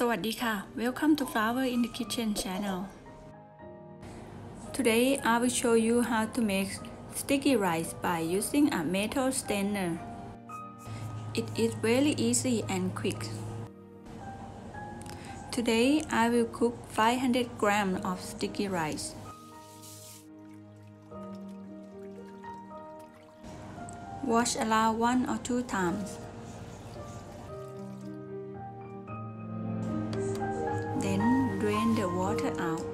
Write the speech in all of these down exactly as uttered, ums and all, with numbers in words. สวัสดีค่ะ Welcome to Flower in the Kitchen channel. Today I will show you how to make sticky rice by using a metal strainer. It is very easy and quick. Today I will cook five hundred grams of sticky rice. Wash around one or two times. Then drain the water out.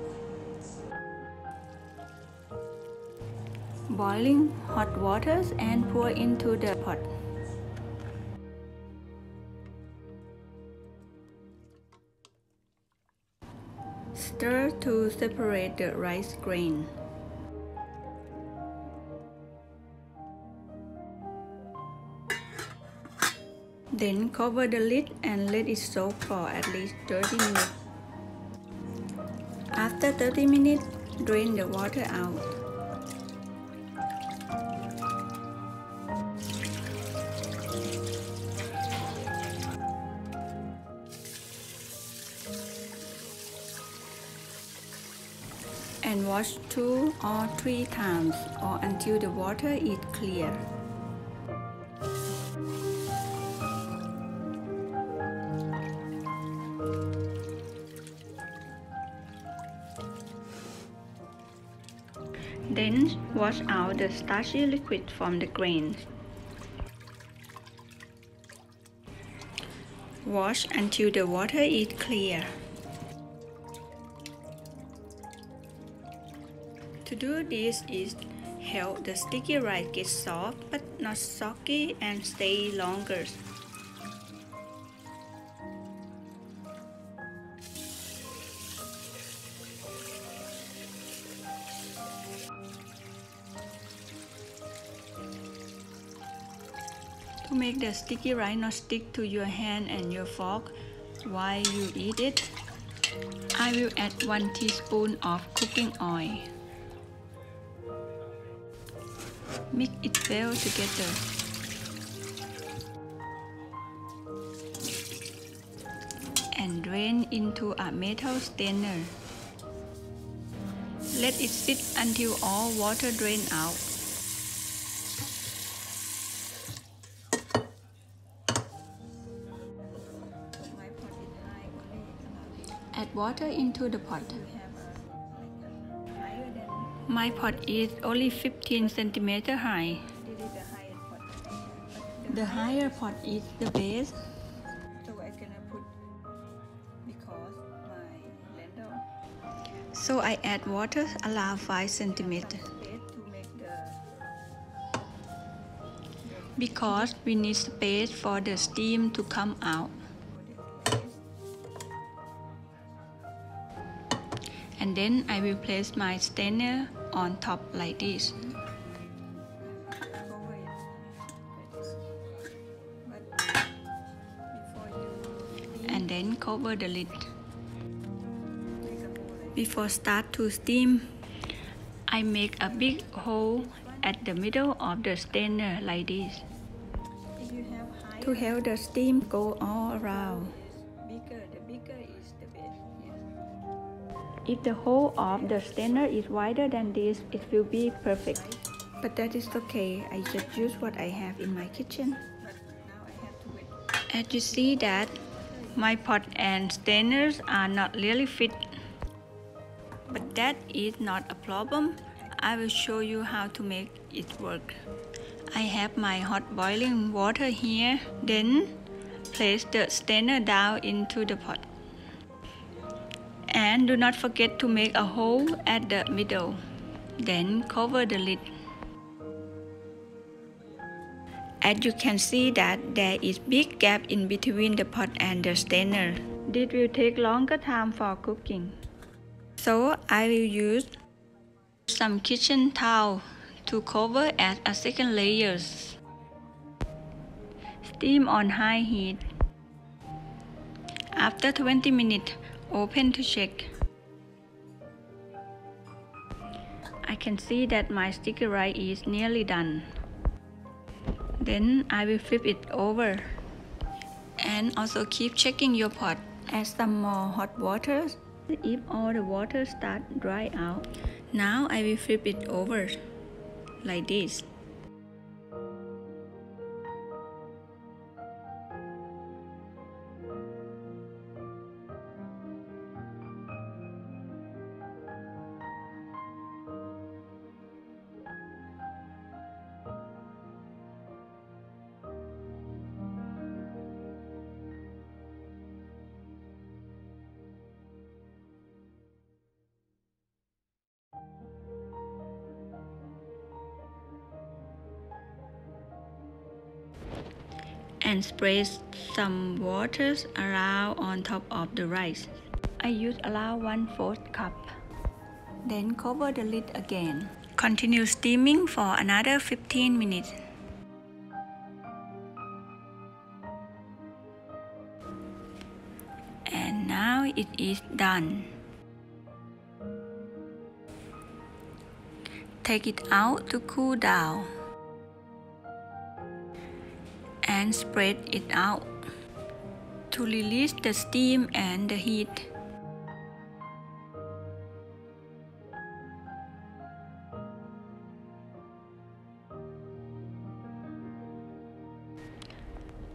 Boiling hot waters and pour into the pot. Stir to separate the rice grain. Then cover the lid and let it soak for at least thirty minutes. After thirty minutes, drain the water out. And wash two or three times or until the water is clear. Then wash out the starchy liquid from the grains. Wash until the water is clear. To do this is help the sticky rice get soft but not soggy and stay longer. To make the sticky rice not stick to your hand and your fork while you eat it, I will add one teaspoon of cooking oil. Mix it well together. And drain into a metal strainer. Let it sit until all water drains out. Add water into the pot. My pot is only fifteen centimeters high. The higher pot is the best. So I cannot put because my blender. So I add water around five centimeters. Because we need space for the steam to come out. And then I will place my strainer on top like this. And then cover the lid. Before start to steam, I make a big hole at the middle of the strainer like this. To help the steam go all around. If the hole of the strainer is wider than this, it will be perfect. But that is okay, I just use what I have in my kitchen. As you see that, my pot and strainers are not really fit. But that is not a problem. I will show you how to make it work. I have my hot boiling water here. Then place the strainer down into the pot. And do not forget to make a hole at the middle. Then cover the lid. As you can see that there is big gap in between the pot and the strainer. This will take longer time for cooking. So I will use some kitchen towel to cover as a second layer. Steam on high heat. After twenty minutes, open to check. I can see that my sticky rice is nearly done. Then I will flip it over. And also keep checking your pot Add some more hot water. If all the water starts to dry out, now I will flip it over like this. And spray some water around on top of the rice. I use around one fourth cup. Then cover the lid again. Continue steaming for another fifteen minutes. And now it is done. Take it out to cool down. And spread it out to release the steam and the heat.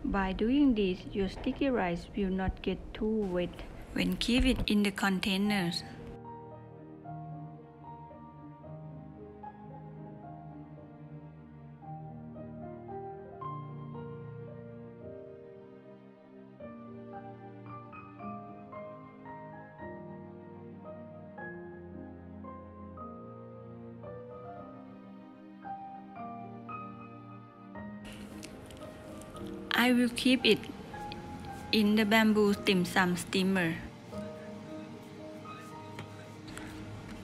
By doing this, your sticky rice will not get too wet when keep it in the containers. I will keep it in the bamboo dim sum steamer.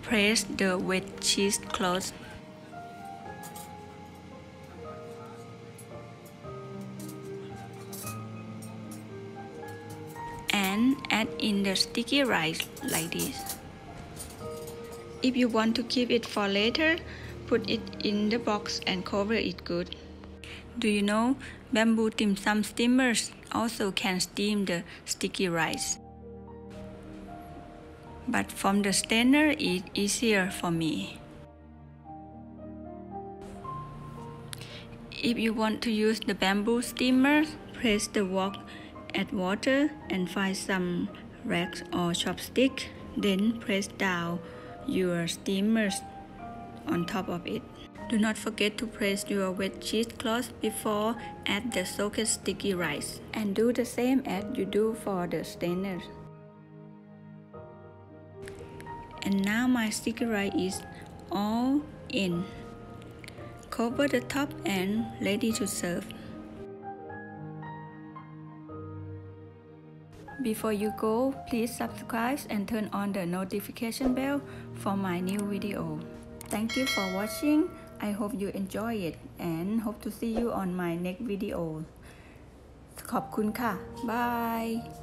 Press the wet cheesecloth. And add in the sticky rice like this. If you want to keep it for later, put it in the box and cover it good. Do you know, bamboo dim sum steamers also can steam the sticky rice. But from the stainer it's easier for me. If you want to use the bamboo steamer, press the wok, add water and find some rags or chopsticks. Then press down your steamers on top of it. Do not forget to press your wet cheesecloth before add the soaked sticky rice. And do the same as you do for the stainer. And now my sticky rice is all in. Cover the top and ready to serve. Before you go, please subscribe and turn on the notification bell for my new video. Thank you for watching. I hope you enjoy it and hope to see you on my next video. ขอบคุณค่ะ Bye.